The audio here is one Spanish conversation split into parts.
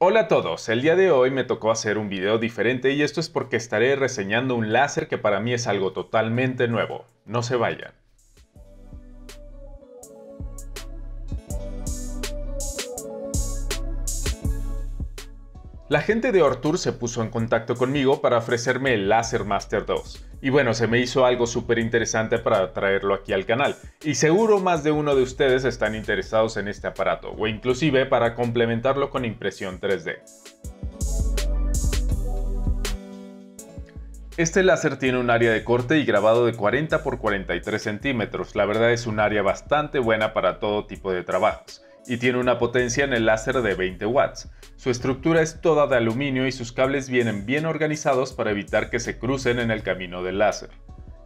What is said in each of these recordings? Hola a todos, el día de hoy me tocó hacer un video diferente y esto es porque estaré reseñando un láser que para mí es algo totalmente nuevo. No se vayan. La gente de Ortur se puso en contacto conmigo para ofrecerme el Laser Master 2. Y bueno, se me hizo algo súper interesante para traerlo aquí al canal. Y seguro más de uno de ustedes están interesados en este aparato, o inclusive para complementarlo con impresión 3D. Este láser tiene un área de corte y grabado de 40 x 43 centímetros. La verdad es un área bastante buena para todo tipo de trabajos. Y tiene una potencia en el láser de 20 watts. Su estructura es toda de aluminio y sus cables vienen bien organizados para evitar que se crucen en el camino del láser.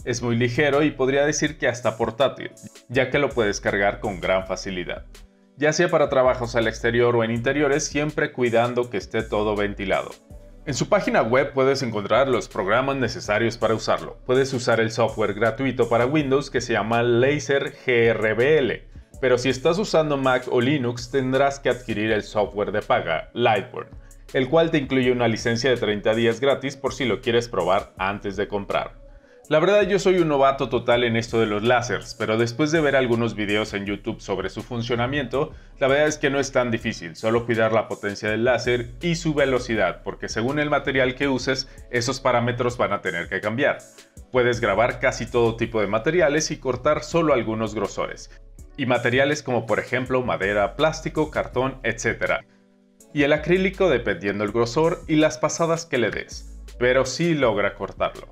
Es muy ligero y podría decir que hasta portátil, ya que lo puedes cargar con gran facilidad. Ya sea para trabajos al exterior o en interiores, siempre cuidando que esté todo ventilado. En su página web puedes encontrar los programas necesarios para usarlo. Puedes usar el software gratuito para Windows que se llama Laser GRBL. Pero si estás usando Mac o Linux, tendrás que adquirir el software de paga, Lightburn, el cual te incluye una licencia de 30 días gratis por si lo quieres probar antes de comprar. La verdad, yo soy un novato total en esto de los lásers, pero después de ver algunos videos en YouTube sobre su funcionamiento, la verdad es que no es tan difícil, solo cuidar la potencia del láser y su velocidad, porque según el material que uses, esos parámetros van a tener que cambiar. Puedes grabar casi todo tipo de materiales y cortar solo algunos grosores. Y materiales como por ejemplo madera, plástico, cartón, etc. Y el acrílico dependiendo del grosor y las pasadas que le des, pero sí logra cortarlo.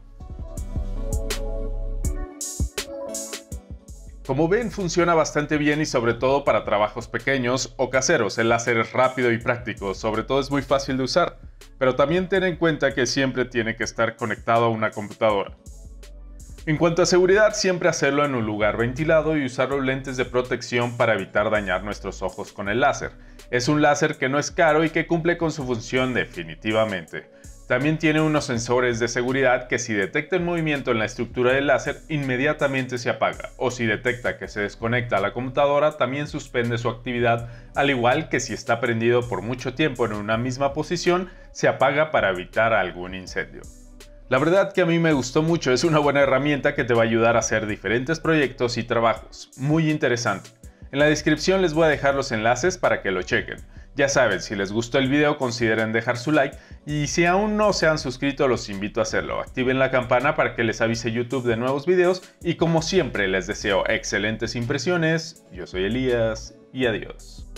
Como ven, funciona bastante bien y sobre todo para trabajos pequeños o caseros. El láser es rápido y práctico, sobre todo es muy fácil de usar, pero también ten en cuenta que siempre tiene que estar conectado a una computadora. En cuanto a seguridad, siempre hacerlo en un lugar ventilado y usar los lentes de protección para evitar dañar nuestros ojos con el láser. Es un láser que no es caro y que cumple con su función definitivamente. También tiene unos sensores de seguridad que si detectan movimiento en la estructura del láser, inmediatamente se apaga, o si detecta que se desconecta a la computadora, también suspende su actividad, al igual que si está prendido por mucho tiempo en una misma posición, se apaga para evitar algún incendio. La verdad que a mí me gustó mucho, es una buena herramienta que te va a ayudar a hacer diferentes proyectos y trabajos, muy interesante. En la descripción les voy a dejar los enlaces para que lo chequen. Ya saben, si les gustó el video consideren dejar su like y si aún no se han suscrito los invito a hacerlo. Activen la campana para que les avise YouTube de nuevos videos y como siempre les deseo excelentes impresiones. Yo soy Elías y adiós.